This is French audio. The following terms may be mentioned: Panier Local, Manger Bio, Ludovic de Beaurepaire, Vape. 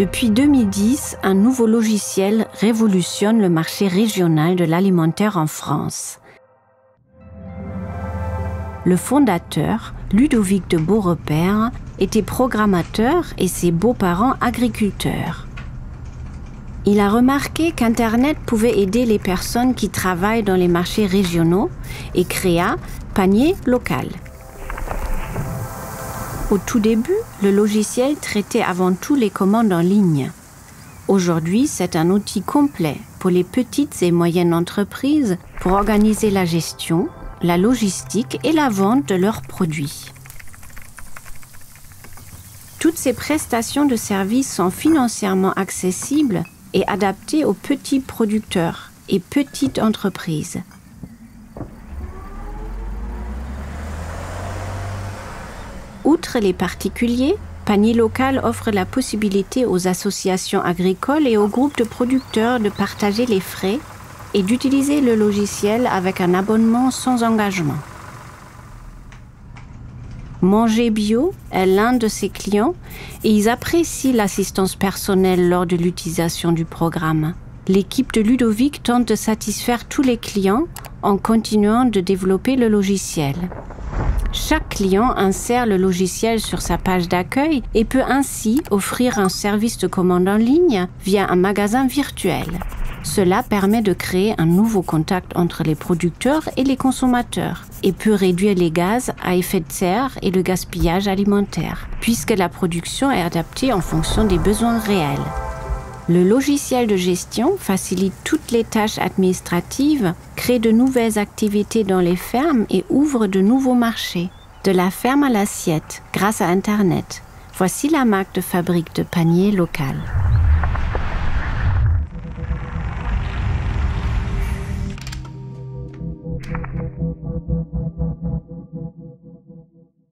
Depuis 2010, un nouveau logiciel révolutionne le marché régional de l'alimentaire en France. Le fondateur, Ludovic de Beaurepaire, était programmateur et ses beaux-parents agriculteurs. Il a remarqué qu'Internet pouvait aider les personnes qui travaillent dans les marchés régionaux et créa Panier Local. Au tout début, le logiciel traitait avant tout les commandes en ligne. Aujourd'hui, c'est un outil complet pour les petites et moyennes entreprises pour organiser la gestion, la logistique et la vente de leurs produits. Toutes ces prestations de services sont financièrement accessibles et adaptées aux petits producteurs et petites entreprises. Outre les particuliers, Panier Local offre la possibilité aux associations agricoles et aux groupes de producteurs de partager les frais et d'utiliser le logiciel avec un abonnement sans engagement. Manger Bio est l'un de ses clients et ils apprécient l'assistance personnelle lors de l'utilisation du programme. L'équipe de Ludovic tente de satisfaire tous les clients en continuant de développer le logiciel. Chaque client insère le logiciel sur sa page d'accueil et peut ainsi offrir un service de commande en ligne via un magasin virtuel. Cela permet de créer un nouveau contact entre les producteurs et les consommateurs et peut réduire les gaz à effet de serre et le gaspillage alimentaire, puisque la production est adaptée en fonction des besoins réels. Le logiciel de gestion facilite toutes les tâches administratives, crée de nouvelles activités dans les fermes et ouvre de nouveaux marchés. De la ferme à l'assiette, grâce à Internet. Voici la marque de fabrique de Panier Local.